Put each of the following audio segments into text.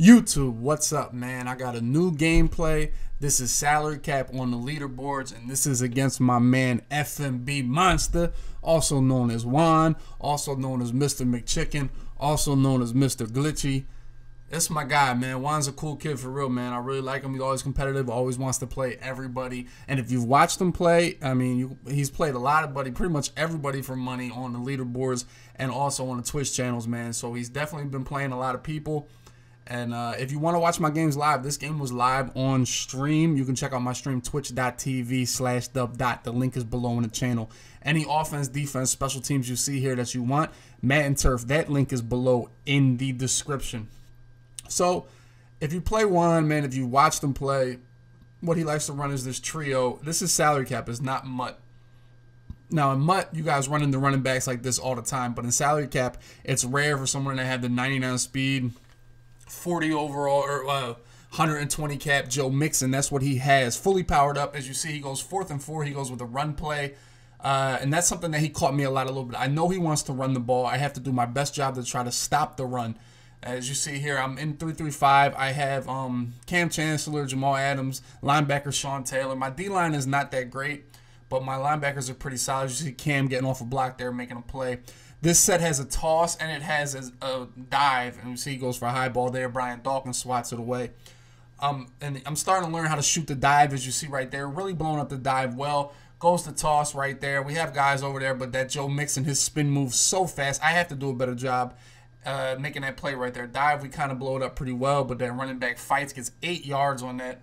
YouTube, what's up, man? I got a new gameplay. This is Salary Cap on the leaderboards, and this is against my man FMB Monster, also known as Juan, also known as Mr. McChicken, also known as Mr. Glitchy. That's my guy, man. Juan's a cool kid for real, man. I really like him. He's always competitive, always wants to play everybody. And if you've watched him play, I mean, he's played a lot of pretty much everybody for money on the leaderboards and also on the Twitch channels, man. So he's definitely been playing a lot of people. And if you want to watch my games live, this game was live on stream. You can check out my stream, twitch.tv/dub dot. The link is below in the channel. Any offense, defense, special teams you see here that you want, Matt and Turf, that link is below in the description. So if you play Juan, man, if you watch them play, what he likes to run is this trio. This is Salary Cap. It's not Mutt. Now, in Mutt, you guys run into running backs like this all the time. But in Salary Cap, it's rare for someone to have the 99 speed, 40 overall, or 120 cap Joe Mixon. That's what he has, fully powered up. As you see, he goes 4th and 4. He goes with a run play, and that's something that he caught me a little bit. I know he wants to run the ball. I have to do my best job to try to stop the run. As you see here, I'm in 3-3-5. I have Cam Chancellor, Jamal Adams, linebacker Sean Taylor. My D-line is not that great, but my linebackers are pretty solid. You see Cam getting off a block there, making a play. This set has a toss, and it has a dive. And you see he goes for a high ball there. Brian Dawkins swats it away. And I'm starting to learn how to shoot the dive, as you see right there. Really blowing up the dive well. Goes to toss right there. We have guys over there, but that Joe Mixon, his spin moves so fast. I have to do a better job making that play right there. Dive, we kind of blow it up pretty well, but that running back fights, gets 8 yards on that.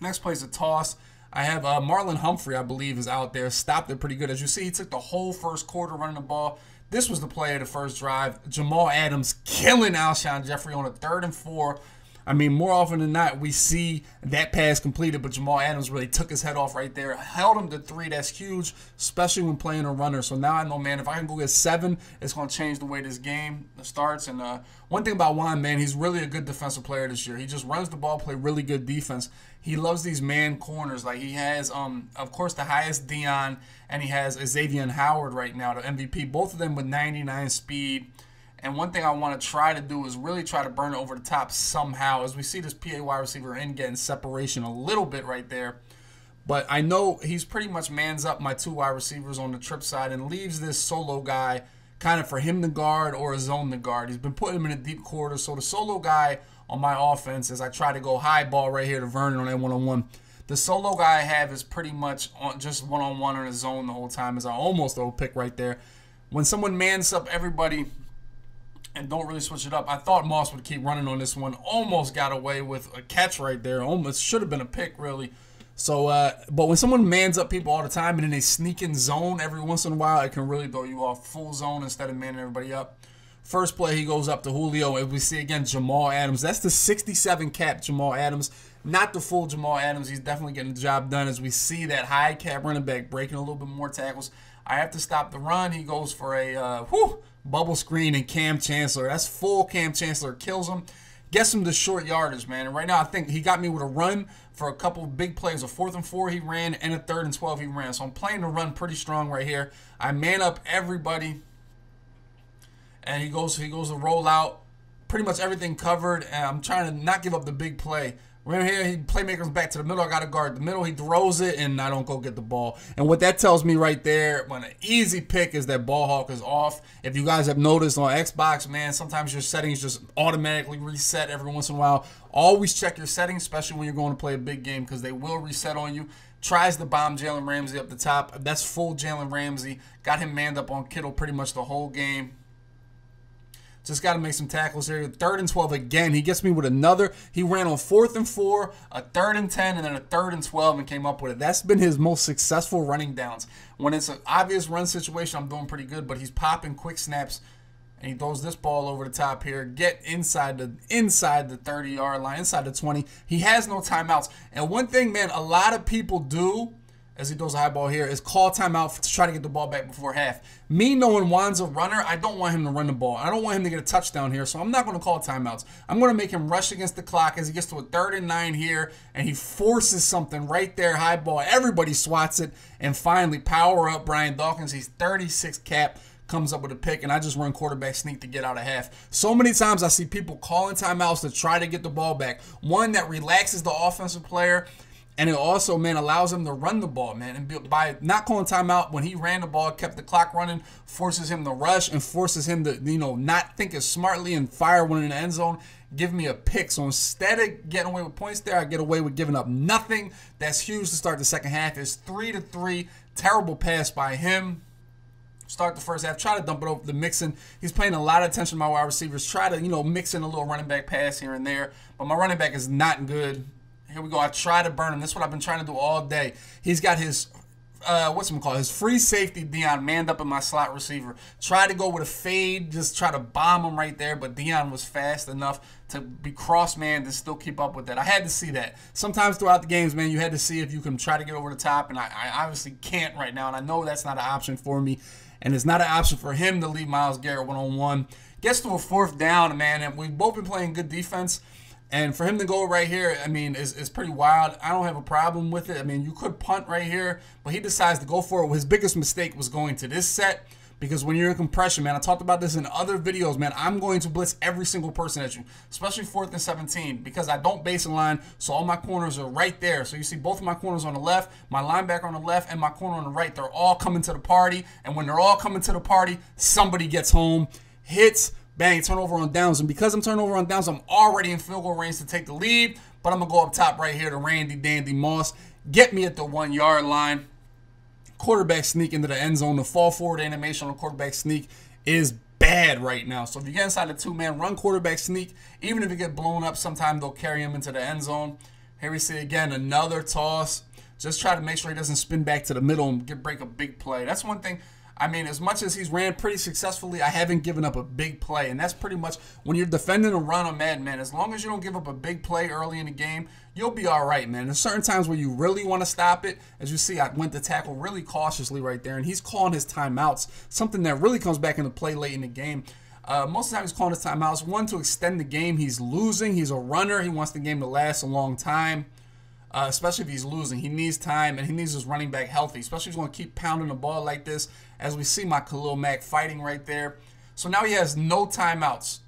Next play is a toss. I have Marlon Humphrey, I believe, is out there. Stopped it pretty good. As you see, he took the whole first quarter running the ball. This was the play of the first drive. Jamal Adams killing Alshon Jeffrey on a 3rd and 4. I mean, more often than not, we see that pass completed, but Jamal Adams really took his head off right there. Held him to 3. That's huge, especially when playing a runner. So now I know, man, if I can go get 7, it's going to change the way this game starts. And one thing about Juan, man, he's really a good defensive player this year. He just runs the ball, play really good defense. He loves these man corners. Like, he has, of course, the highest Deion, and he has Xavier Howard right now, the MVP. Both of them with 99 speed. And one thing I want to try to do is really try to burn it over the top somehow, as we see this PA wide receiver in getting separation a little bit right there. But I know he's pretty much mans up my 2 wide receivers on the trip side and leaves this solo guy kind of for him to guard or a zone to guard. He's been putting him in a deep quarter. So the solo guy on my offense, as I try to go high ball right here to Vernon on that one-on-one, the solo guy I have is pretty much on just one-on-one in a zone the whole time, as I almost throw a pick right there. When someone mans up everybody and don't really switch it up, I thought Moss would keep running on this one. Almost got away with a catch right there. Almost should have been a pick, really. So, but when someone mans up people all the time and then they sneak in zone every once in a while, it can really throw you off. Full zone instead of manning everybody up. First play, he goes up to Julio, and we see again Jamal Adams. That's the 67 cap Jamal Adams, not the full Jamal Adams. He's definitely getting the job done, as we see that high cap running back breaking a little bit more tackles. I have to stop the run. He goes for a bubble screen, and Cam Chancellor, that's full Cam Chancellor, kills him. Gets him to short yardage, man. And right now, I think he got me with a run for a couple big plays. A 4th and 4 he ran, and a 3rd and 12 he ran. So I'm playing the run pretty strong right here. I man up everybody. And he goes to roll out, pretty much everything covered, and I'm trying to not give up the big play. Right here, he playmakers back to the middle. I got to guard the middle. He throws it, and I don't go get the ball. And what that tells me right there, when an easy pick is that ball hawk is off. If you guys have noticed on Xbox, man, sometimes your settings just automatically reset every once in a while. Always check your settings, especially when you're going to play a big game, because they will reset on you. Tries to bomb Jalen Ramsey up the top. That's full Jalen Ramsey. Got him manned up on Kittle pretty much the whole game. Just got to make some tackles here. 3rd and 12 again. He gets me with another. He ran on 4th and 4, a 3rd and 10, and then a 3rd and 12 and came up with it. That's been his most successful running downs. When it's an obvious run situation, I'm doing pretty good, but he's popping quick snaps, and he throws this ball over the top here. Get inside the 30-yard line, inside the 20. He has no timeouts. And one thing, man, a lot of people do, as he throws a high ball here, is call timeout to try to get the ball back before half. Me knowing Juan's a runner, I don't want him to run the ball. I don't want him to get a touchdown here, so I'm not going to call timeouts. I'm going to make him rush against the clock as he gets to a 3rd and 9 here, and he forces something right there, high ball. Everybody swats it, and finally power up Brian Dawkins. He's 36 cap. comes up with a pick, and I just run quarterback sneak to get out of half. So many times I see people calling timeouts to try to get the ball back. One, that relaxes the offensive player, and it also, man, allows him to run the ball, man. And by not calling timeout, when he ran the ball, kept the clock running, forces him to rush and forces him to, you know, not think as smartly and fire one in the end zone. Give me a pick. So instead of getting away with points there, I get away with giving up nothing. That's huge to start the second half. It's 3-3. Terrible pass by him. Start the first half. Try to dump it over to Mixon. He's paying a lot of attention to my wide receivers. Try to, you know, mix in a little running back pass here and there. But my running back is not good. Here we go. I try to burn him. That's what I've been trying to do all day. He's got his... his free safety Deion manned up in my slot receiver. Tried to go with a fade, just try to bomb him right there, but Deion was fast enough to be cross manned and still keep up with that. I had to see that. Sometimes throughout the games, man, you had to see if you can try to get over the top, and I obviously can't right now, and I know that's not an option for me, and it's not an option for him to leave Miles Garrett one-on-one. Gets to a fourth down, man, and we've both been playing good defense. And for him to go right here, I mean, it's pretty wild. I don't have a problem with it. I mean, you could punt right here, but he decides to go for it. His biggest mistake was going to this set, because when you're in compression, man, I talked about this in other videos, man, I'm going to blitz every single person at you, especially 4th and 17, because I don't baseline, so all my corners are right there. So you see both of my corners on the left, my linebacker on the left, and my corner on the right. They're all coming to the party, and when they're all coming to the party, somebody gets home, hits, bang, turnover on downs. And because I'm turnover on downs, I'm already in field goal range to take the lead. But I'm going to go up top right here to Randy Dandy Moss. Get me at the 1-yard line. Quarterback sneak into the end zone. The fall forward animation on the quarterback sneak is bad right now. So if you get inside the 2-man, run quarterback sneak. Even if you get blown up, sometimes they'll carry him into the end zone. Here we see again another toss. Just try to make sure he doesn't spin back to the middle and break a big play. That's one thing. I mean, as much as he's ran pretty successfully, I haven't given up a big play. And that's pretty much when you're defending a run on Madden, man, as long as you don't give up a big play early in the game, you'll be all right, man. There's certain times where you really want to stop it. As you see, I went to tackle really cautiously right there, and he's calling his timeouts, something that really comes back into play late in the game. Most of the time he's calling his timeouts, one, to extend the game. He's losing. He's a runner. He wants the game to last a long time. Especially if he's losing. He needs time, and he needs his running back healthy, especially if he's going to keep pounding the ball like this, as we see my Khalil Mack fighting right there. So now he has no timeouts.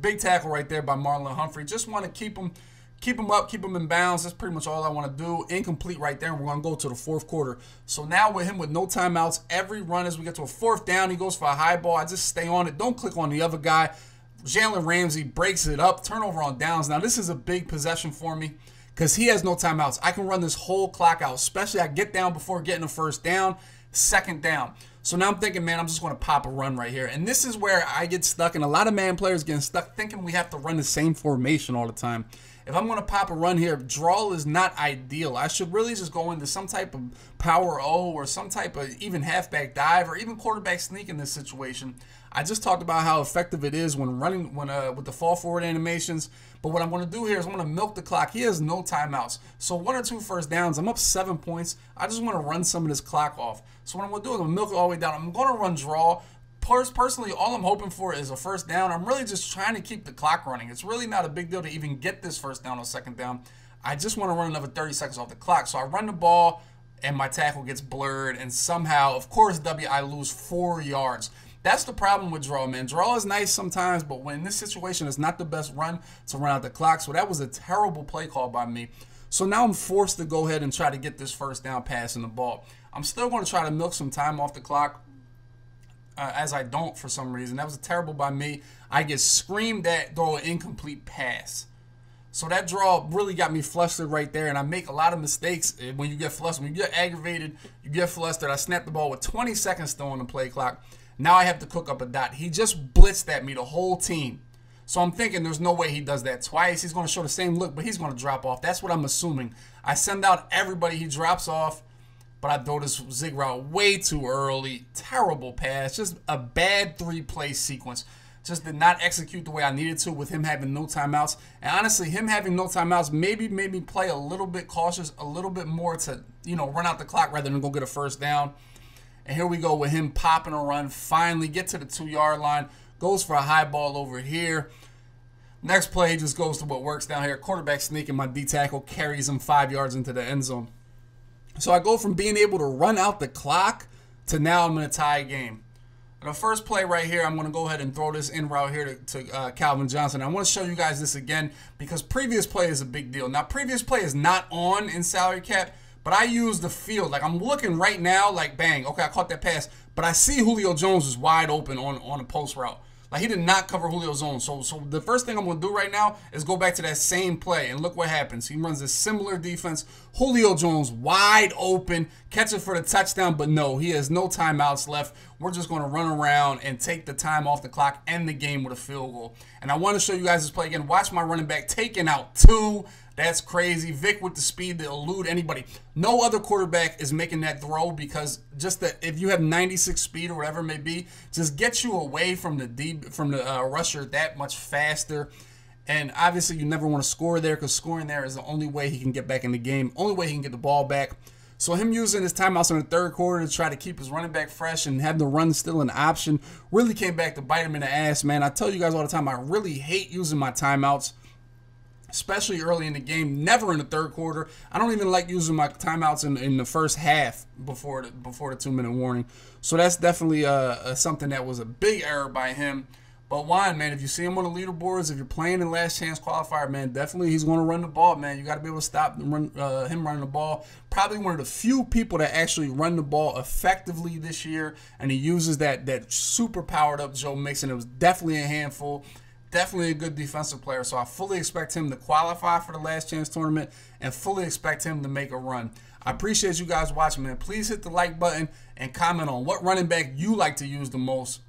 Big tackle right there by Marlon Humphrey. Just want to keep him up, keep him in bounds. That's pretty much all I want to do. Incomplete right there, and we're going to go to the fourth quarter. So now with him with no timeouts, every run as we get to a fourth down, he goes for a high ball. I just stay on it. Don't click on the other guy. Jalen Ramsey breaks it up. Turnover on downs. Now this is a big possession for me, because he has no timeouts. I can run this whole clock out, especially I get down before getting a first down, second down. So now I'm thinking, man, I'm just going to pop a run right here. And this is where I get stuck, and a lot of Madden players getting stuck thinking we have to run the same formation all the time. If I'm going to pop a run here, draw is not ideal. I should really just go into some type of power O or some type of even halfback dive or even quarterback sneak in this situation. I just talked about how effective it is when running with the fall forward animations. But what I'm going to do here is I'm going to milk the clock. He has no timeouts. So 1 or 2 first downs. I'm up 7 points. I just want to run some of this clock off. So what I'm going to do is I'm going to milk it all the way down. I'm going to run draw. Personally, all I'm hoping for is a first down. I'm really just trying to keep the clock running. It's really not a big deal to even get this first down or second down. I just want to run another 30 seconds off the clock. So I run the ball, and my tackle gets blurred. And somehow, of course, I lose 4 yards. That's the problem with draw, man. Draw is nice sometimes, but when in this situation, it's not the best run to run out the clock. So that was a terrible play call by me. So now I'm forced to go ahead and try to get this first down passing the ball. I'm still going to try to milk some time off the clock. As I don't for some reason. That was terrible by me. I get screamed at, throw an incomplete pass. So that draw really got me flustered right there, and I make a lot of mistakes when you get flustered. When you get aggravated, you get flustered. I snapped the ball with 20 seconds still on the play clock. Now I have to cook up a dot. He just blitzed at me, the whole team. So I'm thinking there's no way he does that twice. He's going to show the same look, but he's going to drop off. That's what I'm assuming. I send out everybody. He drops off. But I throw this zig route way too early. Terrible pass. Just a bad 3-play sequence. Just did not execute the way I needed to with him having no timeouts. And honestly, him having no timeouts maybe made me play a little bit cautious, a little bit more to, you know, run out the clock rather than go get a first down. And here we go with him popping a run. Finally get to the 2-yard line. Goes for a high ball over here. Next play, he just goes to what works down here. Quarterback sneak, and my D tackle carries him 5 yards into the end zone. So I go from being able to run out the clock to now I'm going to tie a game. The first play right here, I'm going to go ahead and throw this in route here to Calvin Johnson. I want to show you guys this again because previous play is a big deal. Now, previous play is not on in salary cap, but I use the field. Like, I'm looking right now, like, bang, okay, I caught that pass, but I see Julio Jones is wide open on a post route. Like, he did not cover Julio's zone. So the first thing I'm going to do right now is go back to that same play, and look what happens. He runs a similar defense. Julio Jones wide open, catches for the touchdown, but no, he has no timeouts left. We're just going to run around and take the time off the clock, end the game with a field goal. And I want to show you guys this play again. Watch my running back taking out two. That's crazy. Vic with the speed to elude anybody. No other quarterback is making that throw because just that if you have 96 speed or whatever it may be, just gets you away from the rusher that much faster. And obviously you never want to score there because scoring there is the only way he can get back in the game, only way he can get the ball back. So him using his timeouts in the third quarter to try to keep his running back fresh and have the run still an option really came back to bite him in the ass, man. I tell you guys all the time, I really hate using my timeouts, especially early in the game, never in the third quarter. I don't even like using my timeouts in the first half before the 2-minute warning. So that's definitely something that was a big error by him. But Juan, man, if you see him on the leaderboards, if you're playing in last chance qualifier, man, definitely he's going to run the ball, man. You got to be able to stop him running the ball. Probably one of the few people that actually run the ball effectively this year, and he uses that super powered up Joe Mixon. It was definitely a handful. Definitely a good defensive player, so I fully expect him to qualify for the last chance tournament and fully expect him to make a run. I appreciate you guys watching, man. Please hit the like button and comment on what running back you like to use the most